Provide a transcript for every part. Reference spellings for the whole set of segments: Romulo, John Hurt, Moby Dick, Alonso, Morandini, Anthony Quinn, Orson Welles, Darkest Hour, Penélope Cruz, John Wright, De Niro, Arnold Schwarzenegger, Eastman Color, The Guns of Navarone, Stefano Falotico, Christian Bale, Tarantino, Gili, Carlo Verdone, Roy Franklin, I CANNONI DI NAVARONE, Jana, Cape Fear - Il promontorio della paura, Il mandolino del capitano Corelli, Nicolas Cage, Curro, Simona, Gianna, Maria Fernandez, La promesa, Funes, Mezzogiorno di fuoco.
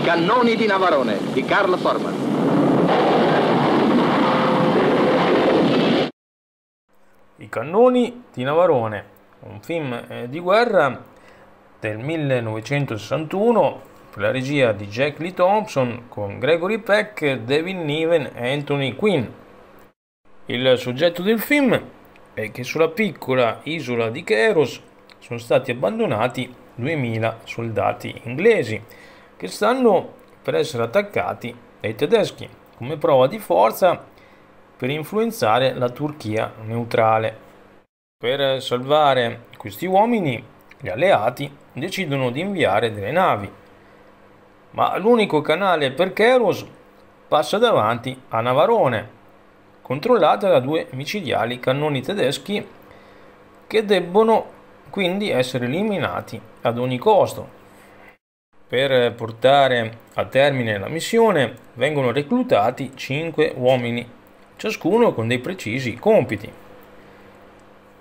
I cannoni di Navarone di Carl Foreman. I cannoni di Navarone, un film di guerra del 1961 per la regia di Jack Lee Thompson con Gregory Peck, David Niven e Anthony Quinn. Il soggetto del film è che sulla piccola isola di Keros sono stati abbandonati 2000 soldati inglesi che stanno per essere attaccati dai tedeschi come prova di forza per influenzare la Turchia neutrale. Per salvare questi uomini gli alleati decidono di inviare delle navi, ma l'unico canale per Keros passa davanti a Navarone, controllata da due micidiali cannoni tedeschi che debbono quindi essere eliminati ad ogni costo. Per portare a termine la missione vengono reclutati 5 uomini, ciascuno con dei precisi compiti.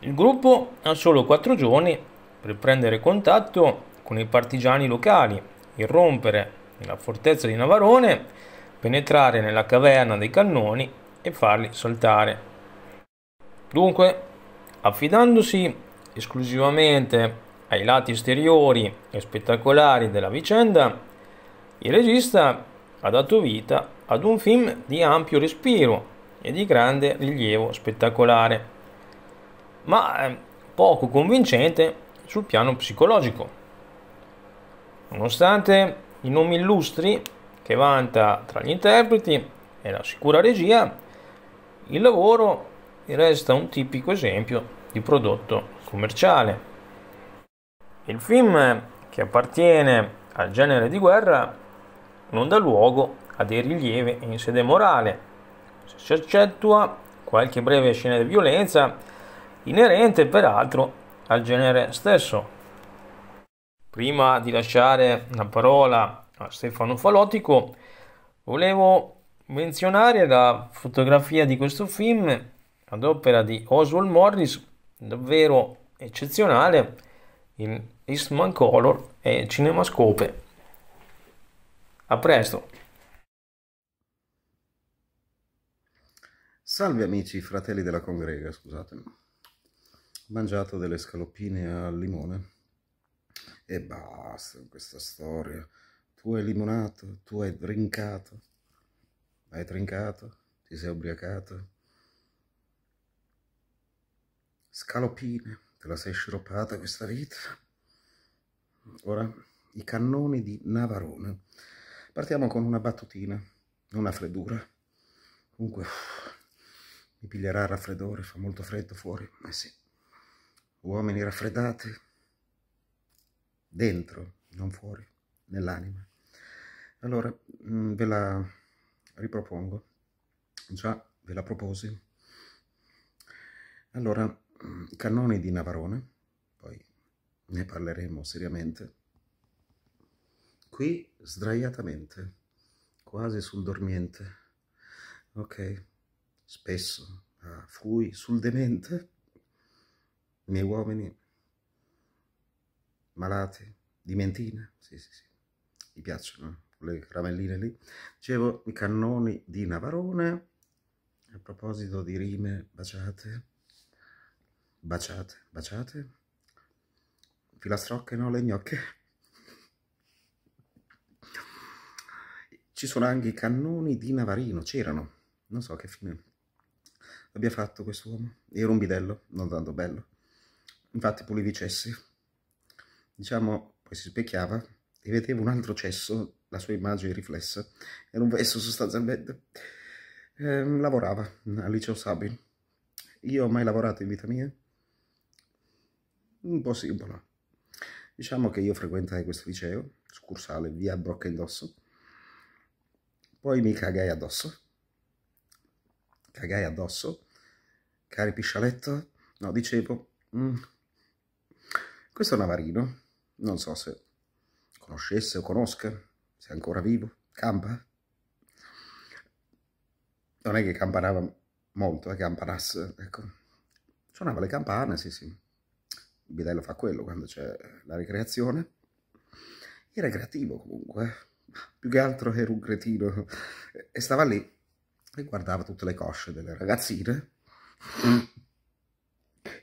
Il gruppo ha solo 4 giorni per prendere contatto con i partigiani locali, irrompere nella fortezza di Navarone, penetrare nella caverna dei cannoni e farli saltare. Dunque, affidandosi esclusivamente ai lati esteriori e spettacolari della vicenda, il regista ha dato vita ad un film di ampio respiro e di grande rilievo spettacolare, ma poco convincente sul piano psicologico. Nonostante i nomi illustri che vanta tra gli interpreti e la sicura regia, il lavoro resta un tipico esempio di prodotto commerciale. Il film, che appartiene al genere di guerra, non dà luogo a dei rilievi in sede morale, se si eccettua qualche breve scena di violenza inerente peraltro al genere stesso. Prima di lasciare la parola a Stefano Falotico, volevo menzionare la fotografia di questo film ad opera di Oswald Morris, davvero eccezionale, in Eastman Color e Cinemascope. A presto. Salve amici, fratelli della congrega, scusatemi. Ho mangiato delle scaloppine al limone e basta con questa storia. Tu hai limonato, tu hai drinkato, ti sei ubriacato. Scaloppine, te la sei sciroppata questa vita. Ora, i cannoni di Navarone. Partiamo con una battutina, una freddura. Comunque, mi piglierà il raffreddore, fa molto freddo fuori. Eh sì, uomini raffreddati, dentro, non fuori, nell'anima. Allora, ve la ripropongo. Già, ve la proposi. Allora, i cannoni di Navarone, poi ne parleremo seriamente. Qui sdraiatamente, quasi sul dormiente, ok, spesso fui sul demente, miei uomini malati, dimentine, sì, mi piacciono quelle caramelline lì. Dicevo, i cannoni di Navarone, a proposito di rime baciate. Baciate, filastrocche, no, le gnocche. Ci sono anche i cannoni di Navarino, c'erano, non so che fine abbia fatto quest'uomo. Era un bidello, non tanto bello, infatti pulivi i cessi, diciamo, poi si specchiava e vedeva un altro cesso, la sua immagine riflessa, era un verso sostanzialmente. Lavorava al liceo Sabin. Io ho mai lavorato in vita mia? Impossibile. Diciamo che io frequentai questo liceo, scursale via Brocca Indosso, poi mi cagai addosso, cari piscialetto, no, dicevo, questo Navarino, non so se conoscesse o conosca, se è ancora vivo, campa? Non è che campanava molto, campanasse, ecco, suonava le campane, sì. Il bidello fa quello quando c'è la ricreazione. Il recreativo comunque, più che altro era un cretino, e stava lì e guardava tutte le cosce delle ragazzine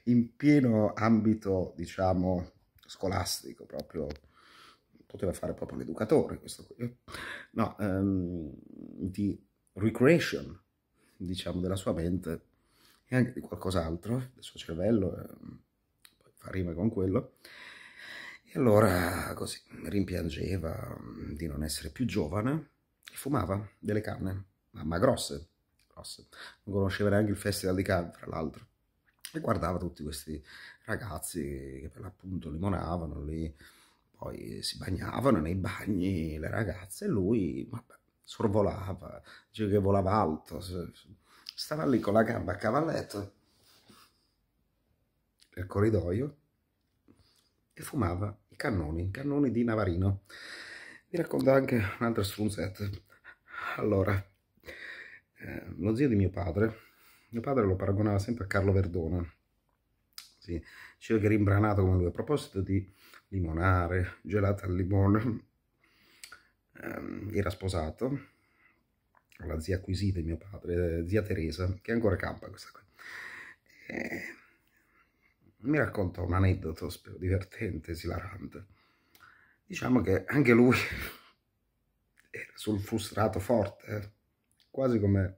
in pieno ambito, diciamo, scolastico, proprio poteva fare proprio l'educatore, questo qui, no, di recreation, diciamo, della sua mente e anche di qualcos'altro, del suo cervello, poi fa rima con quello. E allora così rimpiangeva di non essere più giovane e fumava delle canne, ma grosse, grosse. Non conosceva neanche il festival di Cannes, tra l'altro, e guardava tutti questi ragazzi che per l'appunto limonavano lì, poi si bagnavano nei bagni le ragazze, e lui, vabbè, sorvolava, diceva che volava alto, stava lì con la gamba a cavalletto nel corridoio e fumava i cannoni di Navarino. Vi racconto anche un'altra strunzetta. Allora, lo zio di mio padre lo paragonava sempre a Carlo Verdone, sì, diceva che era imbranato come lui. A proposito di limonare, gelata al limone, era sposato alla zia acquisita di mio padre, zia Teresa, che ancora campa, questa qui. Mi racconta un aneddoto, spero, divertente, esilarante. Diciamo che anche lui era sul frustrato forte, quasi come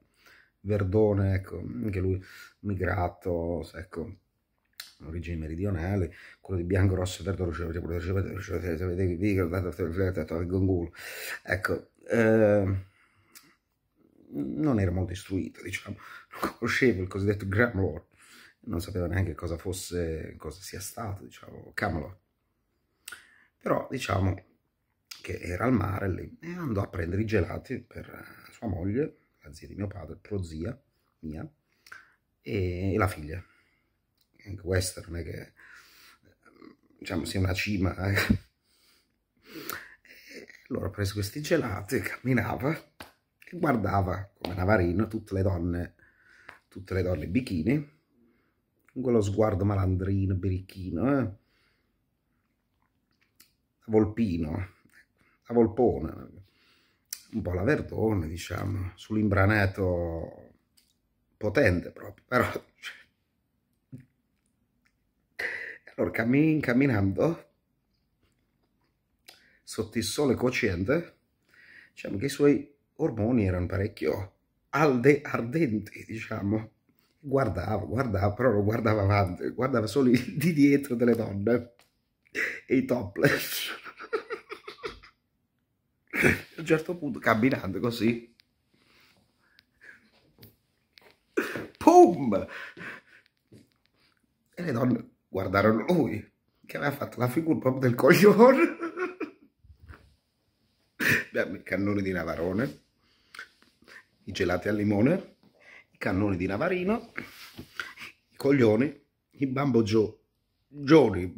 Verdone, ecco, anche lui migrato, ecco, origini meridionali, quello di bianco, rosso e verde, ecco, non era molto istruito, diciamo, non conosceva il cosiddetto grammar, non sapeva neanche cosa fosse, cosa sia stato, diciamo, Camelot. Però diciamo che era al mare lì e andò a prendere i gelati per sua moglie, la zia di mio padre, prozia mia, e la figlia. Anche questa non è che, diciamo, sia una cima. Allora prese questi gelati, camminava e guardava come Navarino tutte le donne in bikini, con quello sguardo malandrino, birichino, volpino, a volpone, un po' la Verdone, diciamo, sull'imbraneto potente proprio, però. Allora camminando sotto il sole cocente, diciamo che i suoi ormoni erano parecchio ardenti, diciamo. Guardava, però non guardava avanti, guardava solo di dietro delle donne e i topless. A un certo punto, camminando così, pum! E le donne guardarono lui, che aveva fatto la figura proprio del coglione. I cannoni di Navarone, i gelati al limone, cannoni di Navarino, i coglioni, i bambagioni,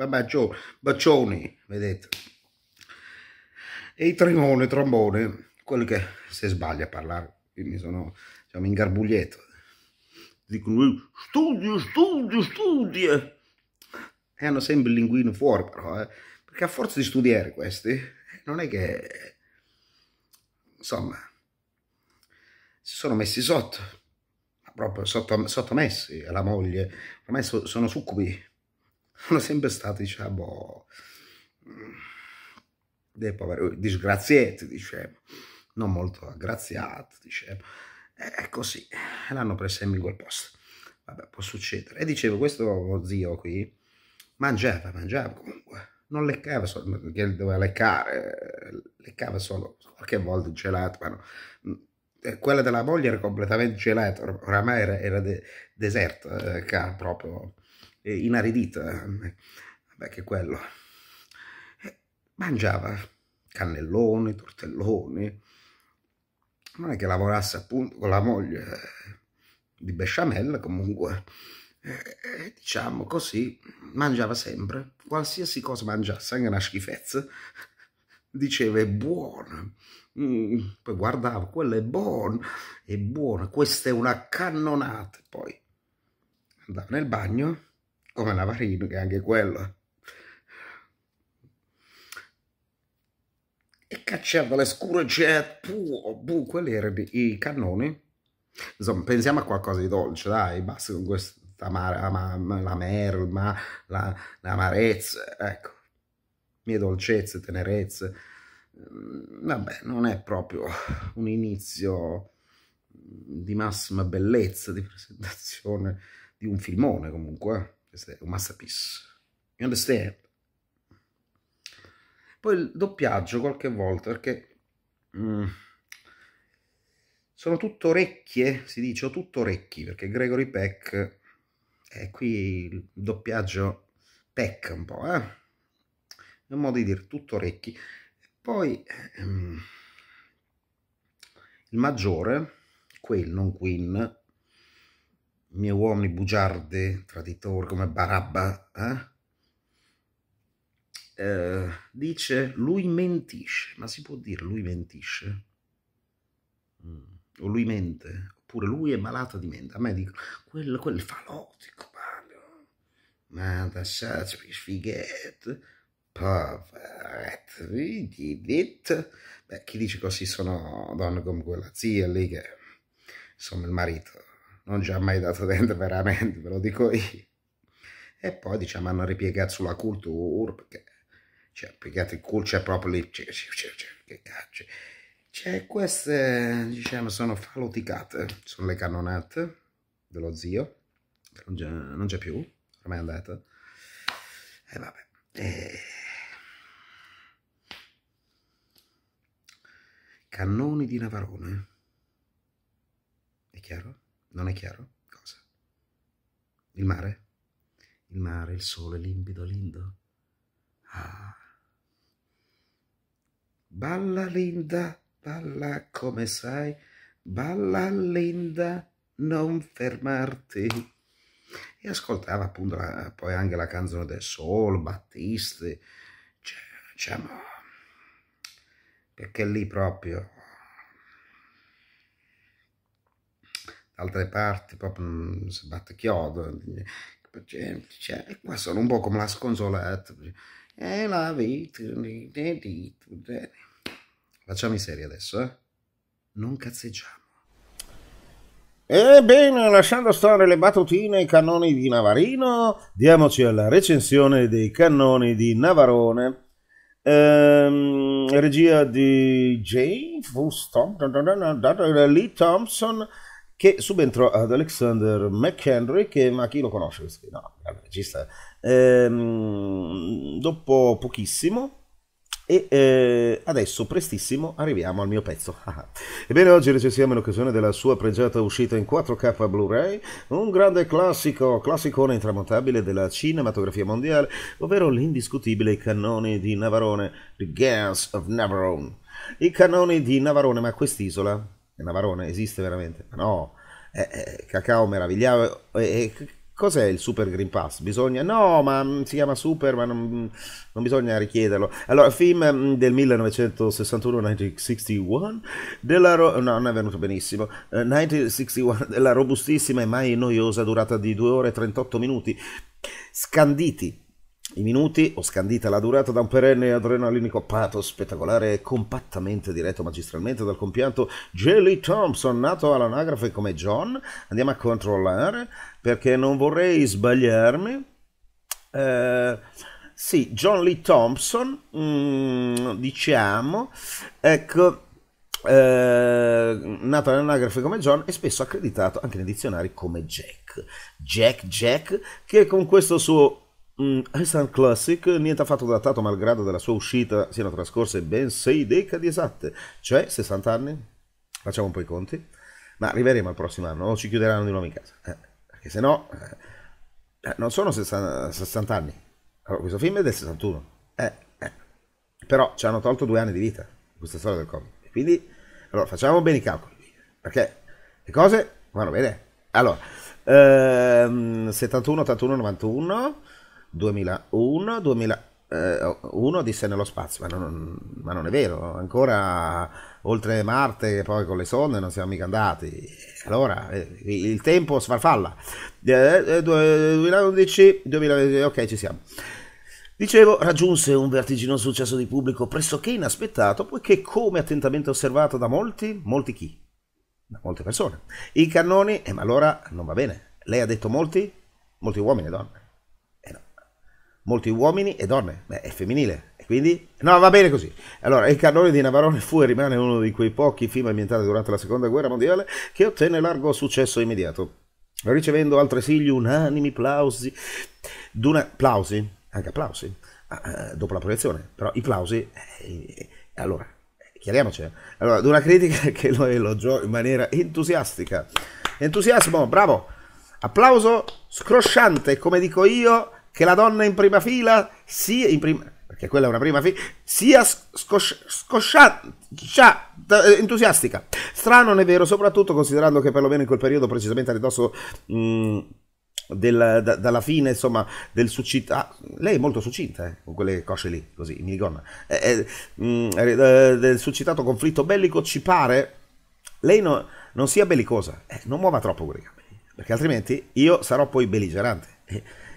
vedete, e i trombone, quello che se sbaglia a parlare, mi sono, diciamo, ingarbugliato, dicono studia, e hanno sempre il linguino fuori, però, perché a forza di studiare questi, non è che, insomma, si sono messi sotto, proprio sottomessi alla moglie, ormai sono succubi, sono sempre stati, diciamo, dei poveri disgraziati, diciamo, non molto aggraziati, diciamo, è così, l'hanno presa in quel posto, vabbè, può succedere. E dicevo, questo zio qui mangiava comunque, non leccava solo, perché doveva leccare, leccava solo qualche volta il gelato, ma no. Quella della moglie era completamente gelata, oramai era deserta, proprio inaridita. Vabbè, che quello. Mangiava cannelloni, tortelloni. Non è che lavorasse appunto con la moglie di besciamella, comunque. Diciamo così, mangiava sempre. Qualsiasi cosa mangiasse, anche una schifezza, diceva è buona. Poi guardavo, quella è buona, questa è una cannonata. Poi andava nel bagno come Navarino, che anche quello e cacciava le scure jet, quelli erano i cannoni. Insomma, pensiamo a qualcosa di dolce, dai, basta con questa la merma, l'amarezza, ecco, mie dolcezze, tenerezze. Vabbè, non è proprio un inizio di massima bellezza di presentazione di un filmone, comunque, questo è un masterpiece, you understand? Poi il doppiaggio qualche volta, perché sono tutto orecchie, si dice, o tutto orecchi, perché Gregory Peck, qui il doppiaggio Peck un po', è un modo di dire, tutto orecchi. Poi il maggiore, quel non Quinn, miei uomini bugiardi, traditori come Barabba, dice lui mentisce, ma si può dire lui mentisce? O lui mente, oppure lui è malato di mente. A me dico, quel Falotico, ma da sacri sfighetti, poveretto, vedi, detto. Beh, chi dice così sono donne come quella zia lì che, insomma, il marito non ci ha mai dato dentro veramente, ve lo dico io. E poi, diciamo, hanno ripiegato sulla cultura, perché, cioè, piegato il culo, c'è proprio lì, che caccia. Cioè, queste, diciamo, sono faloticate, sono le cannonate dello zio, non c'è più, ormai è andata, e vabbè. Cannoni di Navarone, è chiaro? Non è chiaro? Cosa? Il mare? Il mare, il sole, limpido, lindo. Ah. Balla linda, balla come sai, balla linda, non fermarti. E ascoltava appunto poi anche la canzone del Sol, Battisti, cioè, diciamo, perché lì proprio, d'altre parti proprio si batte chiodo, cioè, e qua sono un po' come la sconsolata, e la vita, facciamo in serie adesso, non cazzeggiamo. Ebbene, lasciando stare le battutine e i cannoni di Navarino, diamoci alla recensione dei cannoni di Navarone. Regia di Jack Lee Thompson, che subentrò ad Alexander McHenry, che, ma chi lo conosce? No, regista. Dopo pochissimo. E adesso, prestissimo, arriviamo al mio pezzo. Ebbene, oggi recensiamo, in occasione della sua pregiata uscita in 4K Blu-ray, un grande classico, classicone intramontabile della cinematografia mondiale, ovvero l'indiscutibile I cannoni di Navarone, The Guns of Navarone. I cannoni di Navarone, ma quest'isola, Navarone, esiste veramente? No, cacao meravigliato, cos'è il Super Green Pass? Bisogna... No, ma si chiama Super, ma non bisogna richiederlo. Allora, film del 1961 della... No, non è venuto benissimo. 1961, della robustissima e mai noiosa durata di 2 ore e 38 minuti. Scanditi i minuti, o scandita la durata, da un perenne adrenalinico pathos spettacolare e compattamente diretto magistralmente dal compianto Jack Lee Thompson, nato all'anagrafe come John. Andiamo a controllare, perché non vorrei sbagliarmi. Sì, Jack Lee Thompson, diciamo, ecco, nato all'anagrafe come John e spesso accreditato anche nei dizionari come Jack. Jack, che con questo suo Instant Classic, niente affatto datato malgrado della sua uscita siano trascorse ben 6 decadi esatte, cioè 60 anni, facciamo un po' i conti, ma arriveremo al prossimo anno o ci chiuderanno di nuovo in casa, perché se no non sono 60 anni. Allora, questo film è del 61, però ci hanno tolto 2 anni di vita, questa storia del Covid, e quindi allora facciamo bene i calcoli, perché le cose vanno bene. Allora, 71, 81, 91, 2001 disse nello spazio, ma non è vero, ancora oltre Marte, poi con le sonde non siamo mica andati, allora il tempo sfarfalla. 2011, 2020, ok, ci siamo. Dicevo, raggiunse un vertiginoso successo di pubblico pressoché inaspettato, poiché, come attentamente osservato da molte persone, i cannoni, ma allora non va bene, lei ha detto molti? Molti uomini e donne. No. Molti uomini e donne, beh, è femminile, e quindi? No, va bene così. Allora, Il cannone di Navarone fu e rimane uno di quei pochi film ambientati durante la Seconda Guerra Mondiale che ottenne largo successo immediato, ricevendo altresì gli unanimi plausi, dopo la proiezione, però i plausi, allora, chiariamoci, allora, di una critica che lo elogiò in maniera entusiastica, entusiasmo, bravo, applauso scrosciante, come dico io, che la donna in prima fila sia, perché quella è una prima fila, sia entusiastica, strano non è vero, soprattutto considerando che perlomeno in quel periodo, precisamente a ridosso dalla fine, insomma, del succinto, lei è molto succinta, con quelle cosce lì, così, in minigonna, del succitato conflitto bellico, ci pare lei non sia bellicosa, non muova troppo con i capelli, perché altrimenti io sarò poi belligerante,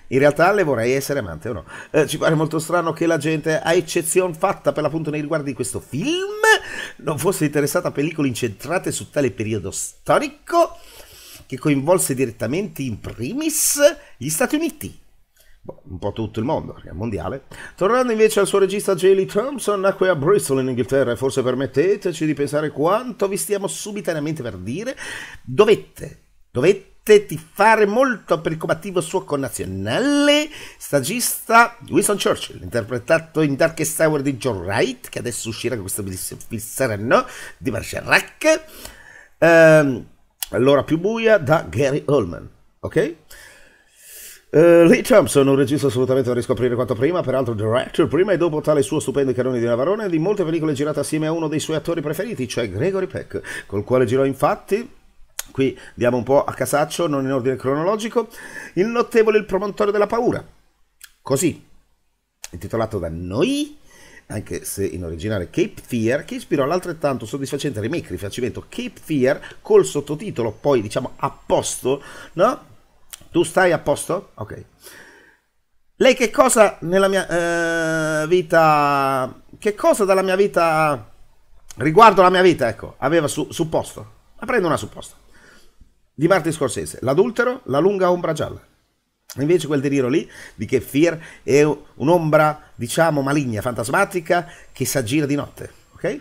in realtà le vorrei essere amante o no, ci pare molto strano che la gente, a eccezione fatta per l'appunto nei riguardi di questo film, non fosse interessata a pellicole incentrate su tale periodo storico, che coinvolse direttamente in primis gli Stati Uniti, un po' tutto il mondo, perché è mondiale. Tornando invece al suo regista Jack Lee Thompson, nacque a Bristol in Inghilterra, e forse permetteteci di pensare quanto vi stiamo subitaneamente per dire, dovette tifare molto per il combattivo suo connazionale stagista Winston Churchill, interpretato in Darkest Hour di John Wright, che adesso uscirà con questo bellissimo film sereno di Bergerac, Allora più buia, da Gary Oldman, ok? Lee Thompson, un regista assolutamente da riscoprire quanto prima, peraltro director, prima e dopo tale suo stupendo Il cannone di Navarone, di molte pellicole girate assieme a uno dei suoi attori preferiti, cioè Gregory Peck, col quale girò infatti, qui diamo un po' a casaccio, non in ordine cronologico, il notevole Il promontorio della paura, così, intitolato da noi, anche se in originale Cape Fear, che ispirò l'altrettanto soddisfacente remake rifacimento Cape Fear col sottotitolo poi, diciamo, A posto, no? Tu stai a posto? Ok. Lei che cosa nella mia vita, che cosa dalla mia vita, riguardo la mia vita, ecco, aveva supposto? Ma prendo una supposta. Di Martin Scorsese, l'adultero, la lunga ombra gialla. Invece quel deliro lì di Cape Fear è un'ombra, diciamo, maligna, fantasmatica, che s'aggira di notte, ok?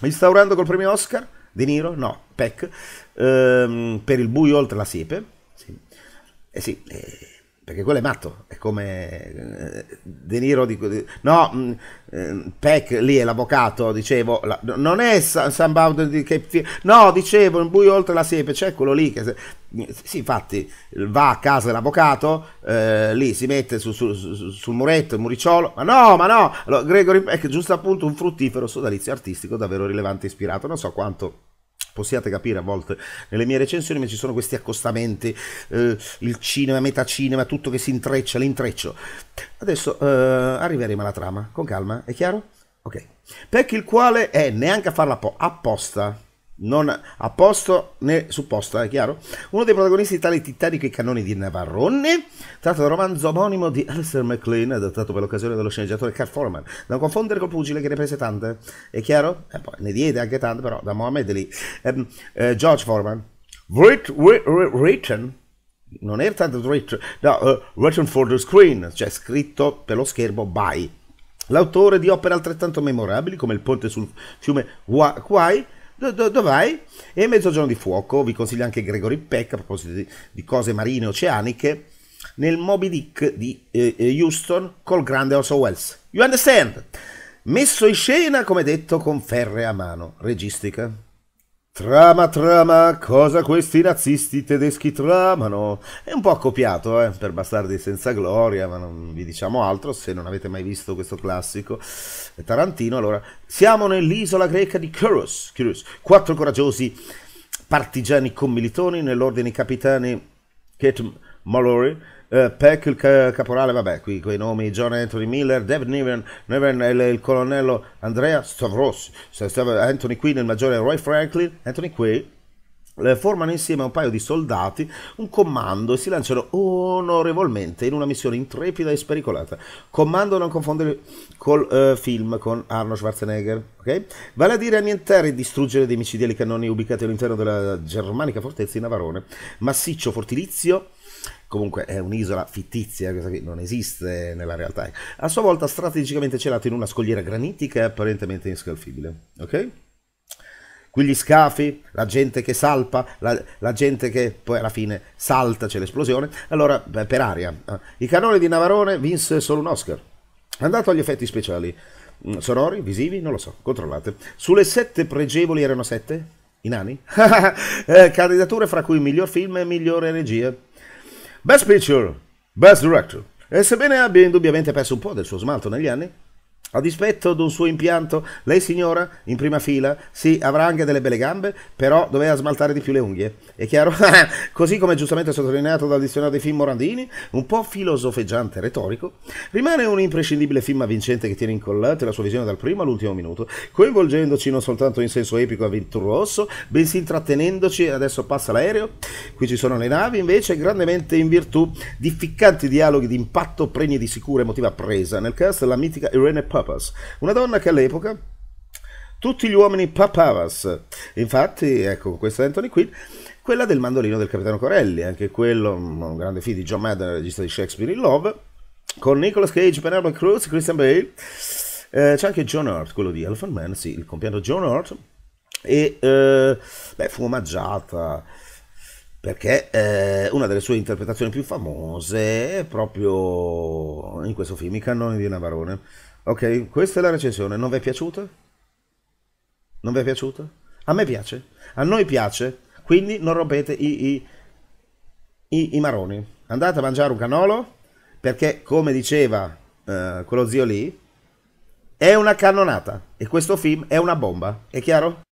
Instaurando col premio Oscar, De Niro, no, Peck, per Il buio oltre la siepe, sì. Sì, perché quello è matto, è come De Niro, no, Peck lì è l'avvocato, dicevo, non è Somebody di Cape Fear, no, dicevo, Il buio oltre la siepe, c'è quello lì che... Sì, infatti, va a casa dell'avvocato, lì si mette sul muretto, il muricciolo, ma no, allora, Gregory Peck, giusto appunto, un fruttifero sodalizio artistico davvero rilevante e ispirato, non so quanto possiate capire a volte nelle mie recensioni, ma ci sono questi accostamenti, il cinema, metacinema, tutto che si intreccia, l'intreccio. Adesso arriveremo alla trama, con calma, è chiaro? Ok. Peck, il quale è neanche a farla apposta, non a posto né supposta, è chiaro? Uno dei protagonisti di tale titanico I cannoni di Navarone, tratto dal romanzo omonimo di Alistair McLean, adattato per l'occasione dallo sceneggiatore Carl Foreman, da confondere col pugile che ne prese tante, è chiaro? Poi ne diede anche tante, però da Mohammed lì. George Foreman, written, non era tanto written, no, written for the screen, cioè scritto per lo schermo by l'autore di opere altrettanto memorabili come Il ponte sul fiume Kwai, Dov'hai? E Mezzogiorno di fuoco. Vi consiglio anche Gregory Peck, a proposito di cose marine oceaniche, nel Moby Dick di Houston col grande Orson Welles. You understand? Messo in scena, come detto, con ferrea mano registica. Trama, cosa questi nazisti tedeschi tramano? È un po' copiato, per Bastardi senza gloria, ma non vi diciamo altro se non avete mai visto questo classico tarantino. Allora, siamo nell'isola greca di Keros, quattro coraggiosi partigiani commilitoni, nell'ordine i capitani Kate Mallory, Peck il caporale, vabbè, qui coi nomi, John Anthony Miller, David Niven, il colonnello Andrea Stavros, Anthony Quinn, il maggiore Roy Franklin, Anthony Quinn, formano insieme a un paio di soldati un commando e si lanciano onorevolmente in una missione intrepida e spericolata. Commando non confondere col film con Arnold Schwarzenegger, okay? Vale a dire annientare e distruggere dei micidiali cannoni ubicati all'interno della germanica fortezza di Navarone, massiccio fortilizio. Comunque è un'isola fittizia, questa qui non esiste nella realtà. A sua volta strategicamente celato in una scogliera granitica apparentemente inscalfibile. Ok? Qui gli scafi, la gente che salpa, la gente che poi alla fine salta, c'è l'esplosione. Allora, beh, per aria. I canoni di Navarone vinse solo un Oscar. Andato agli effetti speciali. Sonori, visivi, non lo so, controllate. Sulle 7 pregevoli erano 7? I nani? Candidature fra cui miglior film e migliore regia. Best Picture, Best Director, e sebbene abbia indubbiamente perso un po' del suo smalto negli anni, a dispetto di un suo impianto, lei signora, in prima fila, sì, avrà anche delle belle gambe, però doveva smaltare di più le unghie, è chiaro? Così come giustamente sottolineato dal dizionario dei film Morandini, un po' filosofeggiante e retorico, rimane un imprescindibile film avvincente che tiene incollata la sua visione dal primo all'ultimo minuto, coinvolgendoci non soltanto in senso epico e avventuroso, bensì intrattenendoci. Adesso passa l'aereo, qui ci sono le navi, invece, grandemente in virtù di ficcanti dialoghi di impatto pregni di sicura emotiva presa, nel cast la mitica Irene Papas, una donna che all'epoca tutti gli uomini papavas. Infatti, ecco, questa Anthony Quinn, quella del mandolino del capitano Corelli, anche quello un grande film di John Madden, regista di Shakespeare in Love, con Nicolas Cage, Penélope Cruz, Christian Bale, c'è anche John Hurt, quello di Elephant Man, sì, il compianto John Hurt, e beh, fu omaggiata perché una delle sue interpretazioni più famose è proprio in questo film, I cannoni di Navarone. Ok, questa è la recensione, non vi è piaciuta? Non vi è piaciuta? A me piace, a noi piace, quindi non rompete i maroni. Andate a mangiare un cannolo, perché come diceva quello zio lì, è una cannonata e questo film è una bomba, è chiaro?